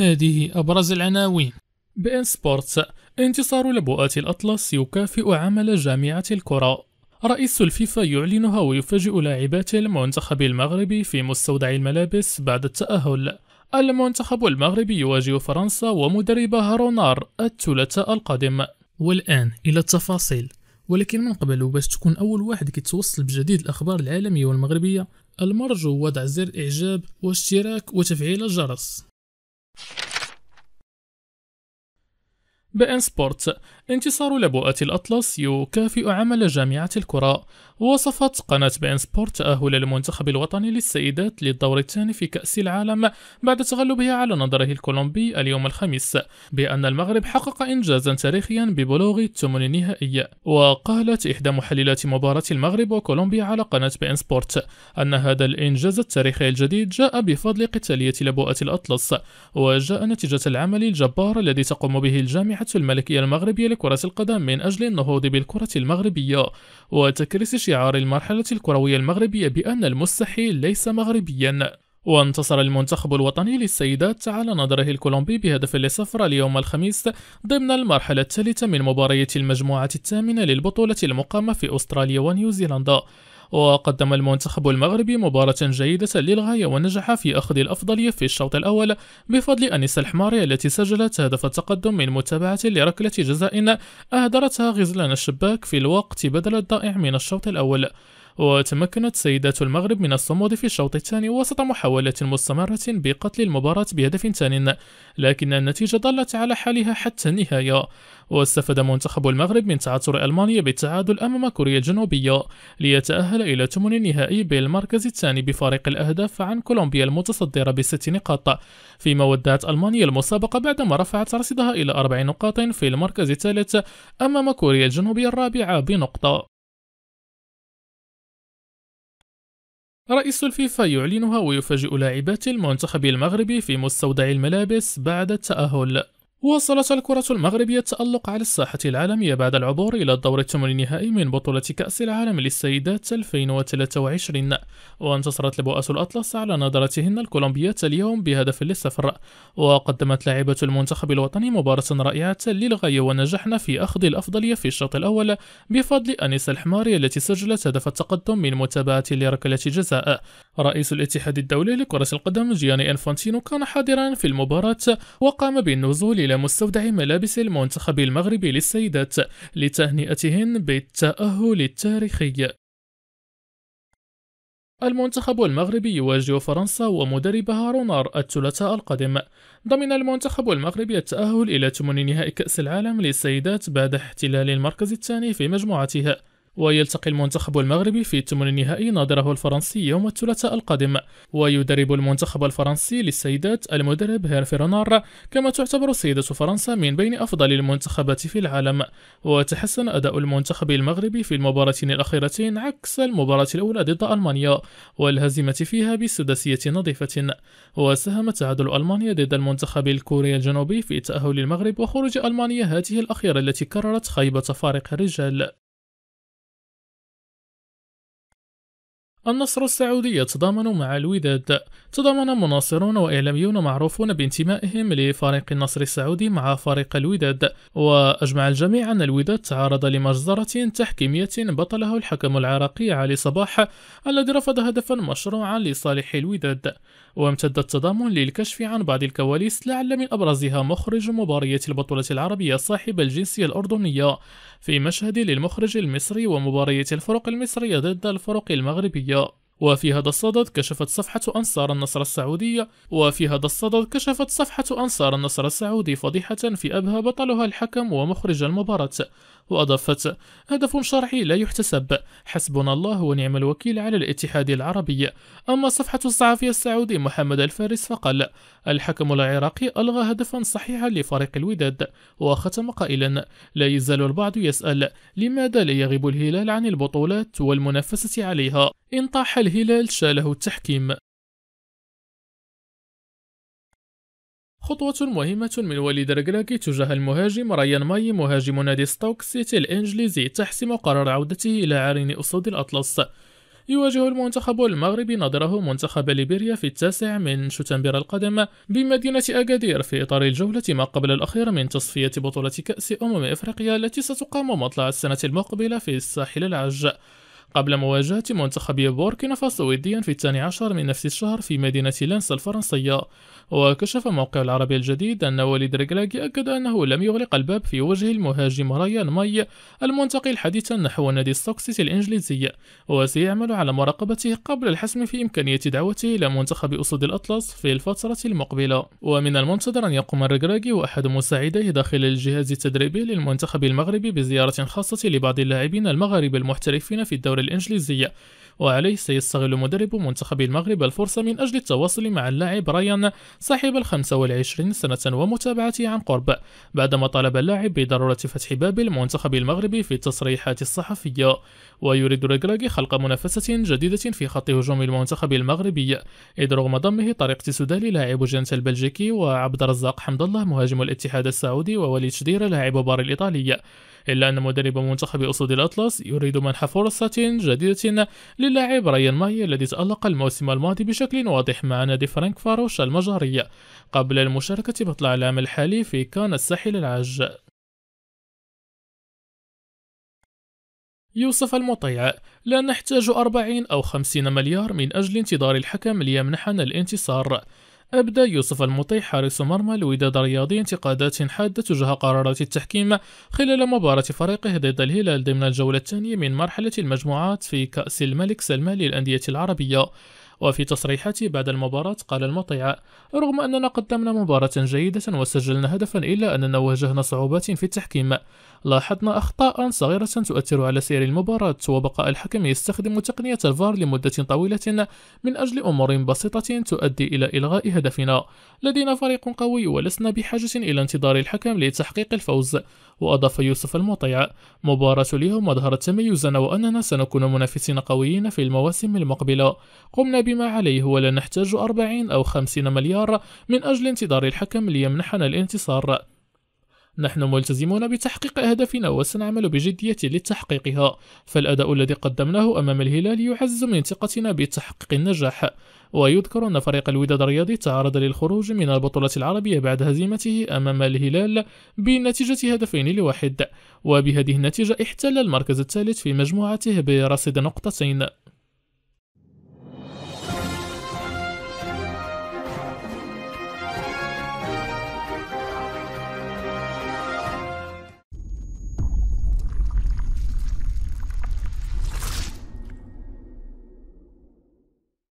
هذه أبرز العناوين. بي ان سبورتس: انتصار لبؤة الأطلس يكافئ عمل جامعة الكرة. رئيس الفيفا يعلنها ويفاجئ لاعبات المنتخب المغربي في مستودع الملابس بعد التأهل. المنتخب المغربي يواجه فرنسا ومدربها رونار الثلاثاء القادم. والآن إلى التفاصيل، ولكن من قبل وباش تكون أول واحد كيتوصل بجديد الأخبار العالمية والمغربية، المرجو وضع زر إعجاب واشتراك وتفعيل الجرس. بي ان سبورتس: انتصار لبؤة الأطلس يكافئ عمل جامعة الكرة. وصفت قناة بي ان سبورت تأهل المنتخب الوطني للسيدات للدور الثاني في كأس العالم بعد تغلبها على نظره الكولومبي اليوم الخميس بأن المغرب حقق إنجازا تاريخيا ببلوغ الثمن النهائي. وقالت إحدى محللات مباراة المغرب وكولومبيا على قناة بي ان سبورت أن هذا الإنجاز التاريخي الجديد جاء بفضل قتالية لبؤة الأطلس، وجاء نتيجة العمل الجبار الذي تقوم به الجامعة الملكية المغربية لكرة القدم من أجل النهوض بالكرة المغربية وتكريس شعار المرحلة الكروية المغربية بأن المستحيل ليس مغربيا. وانتصر المنتخب الوطني للسيدات على نظره الكولومبي بهدف 0-0 اليوم الخميس ضمن المرحلة الثالثة من مبارية المجموعة الثامنة للبطولة المقامة في أستراليا ونيوزيلندا. وقدم المنتخب المغربي مباراة جيدة للغاية ونجح في أخذ الأفضلية في الشوط الأول بفضل أنيس الحماري التي سجلت هدف التقدم من متابعة لركلة جزاء أهدرتها غزلان الشباك في الوقت بدل الضائع من الشوط الأول. وتمكنت سيدات المغرب من الصمود في الشوط الثاني وسط محاولات مستمرة بقتل المباراة بهدف ثان، لكن النتيجة ظلت على حالها حتى النهاية. واستفاد منتخب المغرب من تعثر ألمانيا بالتعادل أمام كوريا الجنوبية ليتأهل إلى ثمن النهائي بالمركز الثاني بفارق الأهداف عن كولومبيا المتصدرة ب6 نقاط، فيما ودعت ألمانيا المسابقة بعدما رفعت رصيدها إلى 4 نقاط في المركز الثالث أمام كوريا الجنوبية الرابعة بنقطة. رئيس الفيفا يعلنها ويفاجئ لاعبات المنتخب المغربي في مستودع الملابس بعد التأهل. واصلت الكرة المغربية التألق على الساحة العالمية بعد العبور إلى الدور الثمن النهائي من بطولة كأس العالم للسيدات 2023، وانتصرت لبؤة الأطلس على نظرتهن الكولومبيات اليوم بهدف 0-0. وقدمت لاعبة المنتخب الوطني مباراة رائعة للغاية ونجحنا في أخذ الأفضلية في الشوط الأول بفضل أنيس الحماري التي سجلت هدف التقدم من متابعة لركلة جزاء. رئيس الاتحاد الدولي لكرة القدم جياني إنفانتينو كان حاضرا في المباراة وقام بالنزول إلى مستودع ملابس المنتخب المغربي للسيدات لتهنئتهن بالتأهل التاريخي. المنتخب المغربي يواجه فرنسا ومدربها رونار الثلاثاء القادم. ضمن المنتخب المغربي التأهل إلى ثمن نهائي كأس العالم للسيدات بعد احتلال المركز الثاني في مجموعتها، ويلتقي المنتخب المغربي في ثمن النهائي ناظره الفرنسي يوم الثلاثاء القادم. ويدرب المنتخب الفرنسي للسيدات المدرب هيرفي رونار، كما تعتبر سيدة فرنسا من بين أفضل المنتخبات في العالم. وتحسن أداء المنتخب المغربي في المباراتين الأخيرتين عكس المباراة الأولى ضد ألمانيا والهزيمة فيها بسداسية نظيفة. وساهم تعادل ألمانيا ضد المنتخب الكوري الجنوبي في تأهل المغرب وخروج ألمانيا هذه الأخيرة التي كررت خيبة فارق الرجال. النصر السعودي يتضامن مع الوداد. تضامن مناصرون وإعلاميون معروفون بانتمائهم لفريق النصر السعودي مع فريق الوداد، وأجمع الجميع أن الوداد تعرض لمجزرة تحكيمية بطله الحكم العراقي علي صباح الذي رفض هدفا مشروعا لصالح الوداد. وامتد التضامن للكشف عن بعض الكواليس لعل من أبرزها مخرج مبارية البطولة العربية صاحب الجنسية الأردنية في مشهد للمخرج المصري ومبارية الفرق المصرية ضد الفرق المغربية. وفي هذا الصدد كشفت صفحة أنصار النصر السعودي فضيحة في أبها بطلها الحكم ومخرج المباراة، وأضافت: هدف شرعي لا يحتسب، حسبنا الله ونعم الوكيل على الاتحاد العربي. أما صفحة الصحفي السعودي محمد الفارس فقال: الحكم العراقي ألغى هدفا صحيحا لفريق الوداد، وختم قائلا: لا يزال البعض يسأل لماذا لا يغيب الهلال عن البطولات والمنافسة عليها، إن طاح الهلال شاله التحكيم. خطوة مهمة من وليد ركراكي تجاه المهاجم ريان ماي مهاجم نادي ستوك سيتي الإنجليزي تحسم قرار عودته إلى عرين أسود الأطلس. يواجه المنتخب المغربي نظره منتخب ليبيريا في 9 من شتنبر القادم بمدينة أكادير في إطار الجولة ما قبل الأخيرة من تصفية بطولة كأس أفريقيا التي ستقام مطلع السنة المقبلة في الساحل العاج، قبل مواجهة منتخب بوركينا فاسو وديا في 12 من نفس الشهر في مدينة لينس الفرنسية. وكشف موقع العربي الجديد أن وليد ركراكي أكد أنه لم يغلق الباب في وجه المهاجم ريان ماي المنتقل حديثا نحو نادي ستوكسيتي الإنجليزي، وسيعمل على مراقبته قبل الحسم في إمكانية دعوته إلى منتخب أسود الأطلس في الفترة المقبلة. ومن المنتظر أن يقوم ركراكي وأحد مساعديه داخل الجهاز التدريبي للمنتخب المغربي بزيارة خاصة لبعض اللاعبين المغاربة المحترفين في الدوري الإنجليزية، وعليه سيستغل مدرب منتخب المغرب الفرصة من أجل التواصل مع اللاعب ريان صاحب 25 سنة ومتابعته عن قرب، بعدما طالب اللاعب بضرورة فتح باب المنتخب المغربي في التصريحات الصحفية. ويريد ركراكي خلق منافسة جديدة في خط هجوم المنتخب المغربي، إذ رغم ضمه طريقة سودالي لاعب جنت البلجيكي وعبد الرزاق حمد الله مهاجم الاتحاد السعودي ووليد شديرة لاعب بار الإيطالي، إلا أن مدرب منتخب أسود الأطلس يريد منح فرصة جديدة للاعب ريان ماي الذي تألق الموسم الماضي بشكل واضح مع نادي فرانك فاروش المجري قبل المشاركة بطلع العام الحالي في كان الساحل العاج. يوسف المطيع: لا نحتاج 40 أو 50 مليار من أجل انتظار الحكم ليمنحنا الانتصار. أبدى يوسف المطيع حارس مرمى الوداد الرياضي انتقادات حادة تجاه قرارات التحكيم خلال مباراة فريقه ضد الهلال ضمن الجولة الثانية من مرحلة المجموعات في كأس الملك سلمان للأندية العربية. وفي تصريحاته بعد المباراة قال المطيع: رغم أننا قدمنا مباراة جيدة وسجلنا هدفا إلا أننا واجهنا صعوبات في التحكيم، لاحظنا أخطاء صغيرة تؤثر على سير المباراة، وبقاء الحكم يستخدم تقنية الفار لمدة طويلة من أجل أمور بسيطة تؤدي إلى إلغاء هدفنا. لدينا فريق قوي ولسنا بحاجة إلى انتظار الحكم لتحقيق الفوز. وأضاف يوسف المطيع: مباراة اليوم أظهرت تميزنا وأننا سنكون منافسين قويين في المواسم المقبلة. قمنا بما عليه ولا نحتاج 40 أو 50 مليار من أجل انتظار الحكم ليمنحنا الانتصار. نحن ملتزمون بتحقيق أهدافنا وسنعمل بجدية لتحقيقها، فالأداء الذي قدمناه أمام الهلال يعزز من ثقتنا بتحقيق النجاح. ويذكر أن فريق الوداد الرياضي تعرض للخروج من البطولة العربية بعد هزيمته أمام الهلال بنتيجة 2-1، وبهذه النتيجة احتل المركز الثالث في مجموعته برصيد نقطتين.